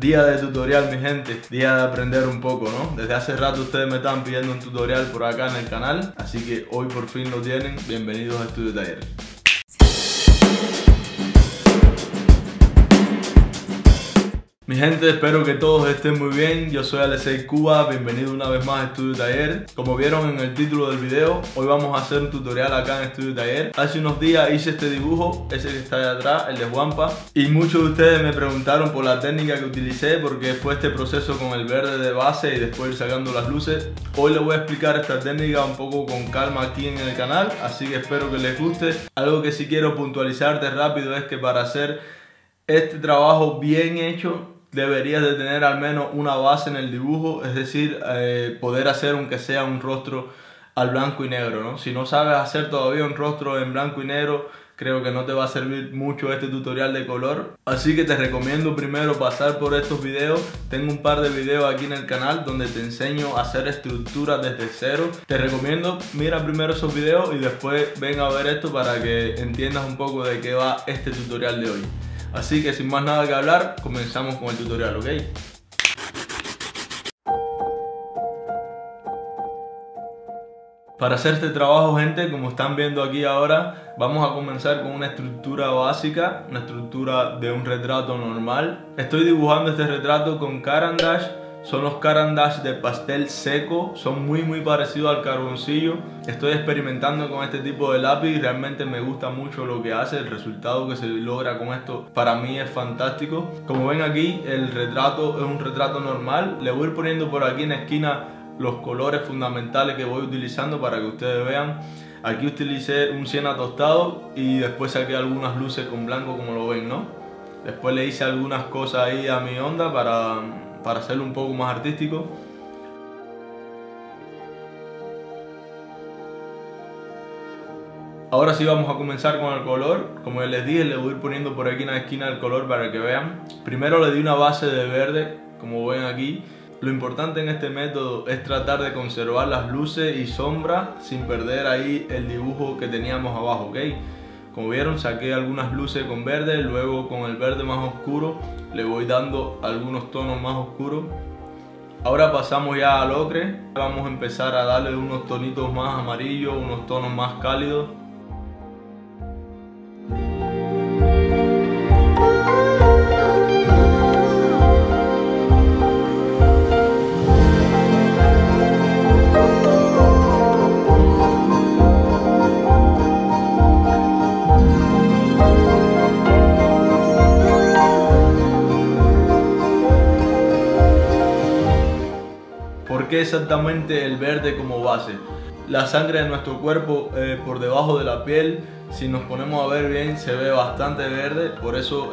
Día de tutorial, mi gente, día de aprender un poco, ¿no? Desde hace rato ustedes me están pidiendo un tutorial por acá en el canal, así que hoy por fin lo tienen. Bienvenidos a Estudio Taller. Mi gente, espero que todos estén muy bien. Yo soy Alexey Cubas, bienvenido una vez más a Estudio Taller. Como vieron en el título del video, hoy vamos a hacer un tutorial acá en Estudio Taller. Hace unos días hice este dibujo, ese que está allá atrás, el de Guampa. Y muchos de ustedes me preguntaron por la técnica que utilicé, porque fue este proceso con el verde de base y después ir sacando las luces. Hoy les voy a explicar esta técnica un poco con calma aquí en el canal, así que espero que les guste. Algo que sí quiero puntualizarte rápido es que para hacer este trabajo bien hecho, deberías de tener al menos una base en el dibujo, es decir, poder hacer aunque sea un rostro al blanco y negro, ¿no? Si no sabes hacer todavía un rostro en blanco y negro, creo que no te va a servir mucho este tutorial de color. Así que te recomiendo primero pasar por estos videos. Tengo un par de videos aquí en el canal donde te enseño a hacer estructuras desde cero. Te recomiendo, mira primero esos videos y después ven a ver esto para que entiendas un poco de qué va este tutorial de hoy. Así que sin más nada que hablar, comenzamos con el tutorial, ¿ok? Para hacer este trabajo, gente, como están viendo aquí ahora, vamos a comenzar con una estructura básica, una estructura de un retrato normal. Estoy dibujando este retrato con Caran d'Ache. Son los Caran d'Ache de pastel seco, son muy parecidos al carboncillo. Estoy experimentando con este tipo de lápiz y realmente me gusta mucho lo que hace. El resultado que se logra con esto para mí es fantástico. Como ven aquí, el retrato es un retrato normal. Le voy a ir poniendo por aquí en la esquina los colores fundamentales que voy utilizando para que ustedes vean. Aquí utilicé un siena tostado y después saqué algunas luces con blanco, como lo ven, ¿no? Después le hice algunas cosas ahí a mi onda para hacerlo un poco más artístico. Ahora sí vamos a comenzar con el color. Como les dije, le voy a ir poniendo por aquí en la esquina el color para que vean. Primero le di una base de verde, como ven aquí. Lo importante en este método es tratar de conservar las luces y sombras sin perder ahí el dibujo que teníamos abajo, ¿ok? Como vieron, saqué algunas luces con verde, luego con el verde más oscuro le voy dando algunos tonos más oscuros. Ahora pasamos ya al ocre, vamos a empezar a darle unos tonitos más amarillos, unos tonos más cálidos. Exactamente el verde como base. La sangre de nuestro cuerpo por debajo de la piel, si nos ponemos a ver bien, se ve bastante verde. Por eso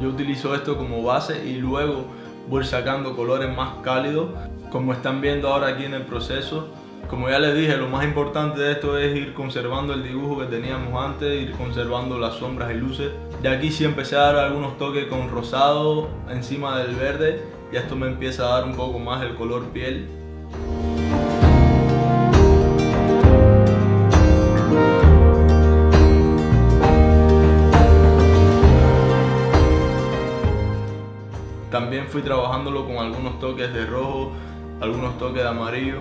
yo utilizo esto como base y luego voy sacando colores más cálidos, como están viendo ahora aquí en el proceso. Como ya les dije, lo más importante de esto es ir conservando el dibujo que teníamos antes, ir conservando las sombras y luces. De aquí sí empecé a dar algunos toques con rosado encima del verde y esto me empieza a dar un poco más el color piel. También fui trabajándolo con algunos toques de rojo, algunos toques de amarillo.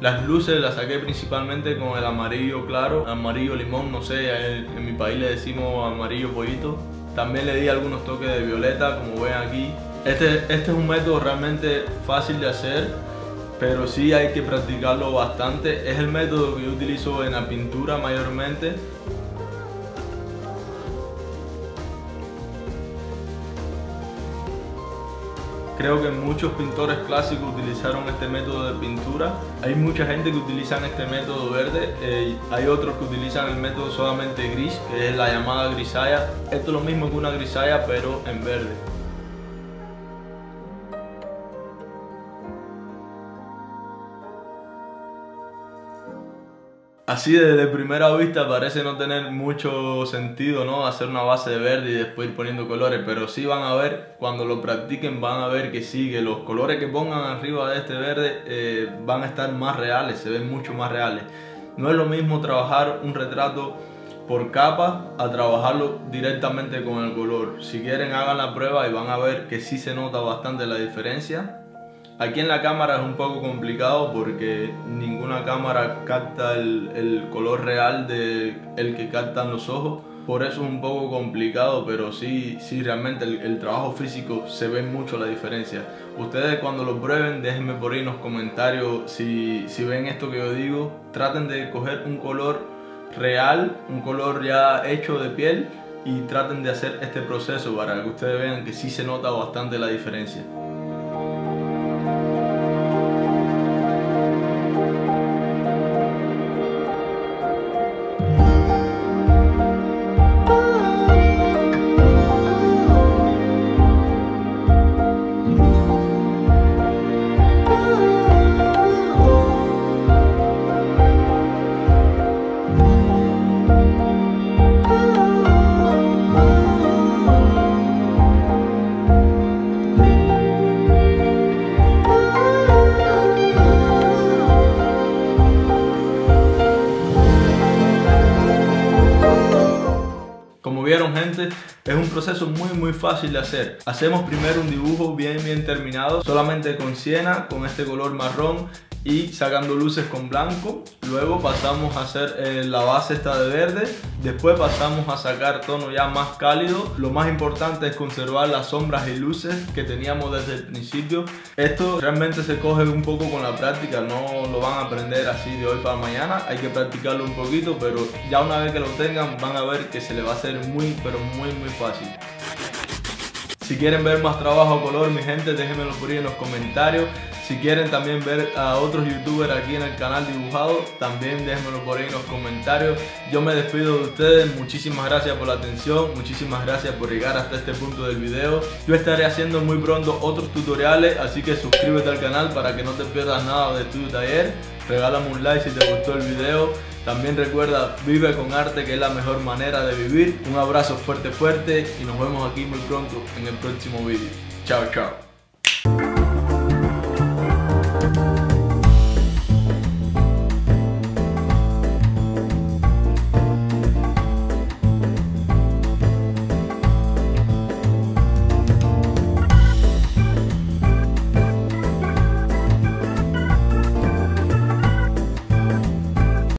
Las luces las saqué principalmente con el amarillo claro, amarillo limón, no sé, en mi país le decimos amarillo pollito. También le di algunos toques de violeta, como ven aquí. Este es un método realmente fácil de hacer, pero sí hay que practicarlo bastante. Es el método que yo utilizo en la pintura mayormente. Creo que muchos pintores clásicos utilizaron este método de pintura. Hay mucha gente que utiliza este método verde, hay otros que utilizan el método solamente gris, que es la llamada grisalla. Esto es lo mismo que una grisalla, pero en verde. Así desde primera vista parece no tener mucho sentido, ¿no? Hacer una base de verde y después ir poniendo colores, pero sí van a ver, cuando lo practiquen van a ver que sí, que los colores que pongan arriba de este verde van a estar más reales, se ven mucho más reales. No es lo mismo trabajar un retrato por capa a trabajarlo directamente con el color. Si quieren, hagan la prueba y van a ver que sí se nota bastante la diferencia. Aquí en la cámara es un poco complicado porque ninguna cámara capta el color real del que captan los ojos. Por eso es un poco complicado, pero sí realmente el trabajo físico se ve mucho la diferencia. Ustedes cuando lo prueben, déjenme por ahí en los comentarios si ven esto que yo digo. Traten de coger un color real, un color ya hecho de piel, y traten de hacer este proceso para que ustedes vean que sí se nota bastante la diferencia. Gente, es un proceso muy fácil de hacer. Hacemos primero un dibujo bien terminado, solamente con siena, con este color marrón y sacando luces con blanco. Luego pasamos a hacer la base esta de verde. Después pasamos a sacar tono ya más cálido. Lo más importante es conservar las sombras y luces que teníamos desde el principio. Esto realmente se coge un poco con la práctica, no lo van a aprender así de hoy para mañana. Hay que practicarlo un poquito, pero ya una vez que lo tengan van a ver que se le va a hacer muy fácil. Si quieren ver más trabajo a color, mi gente, déjenmelo por ahí en los comentarios. Si quieren también ver a otros youtubers aquí en el canal dibujado, también déjenmelo por ahí en los comentarios. Yo me despido de ustedes, muchísimas gracias por la atención, muchísimas gracias por llegar hasta este punto del video. Yo estaré haciendo muy pronto otros tutoriales, así que suscríbete al canal para que no te pierdas nada de Estudio Taller. Regálame un like si te gustó el video. También recuerda, vive con arte, que es la mejor manera de vivir. Un abrazo fuerte y nos vemos aquí muy pronto en el próximo vídeo. Chao.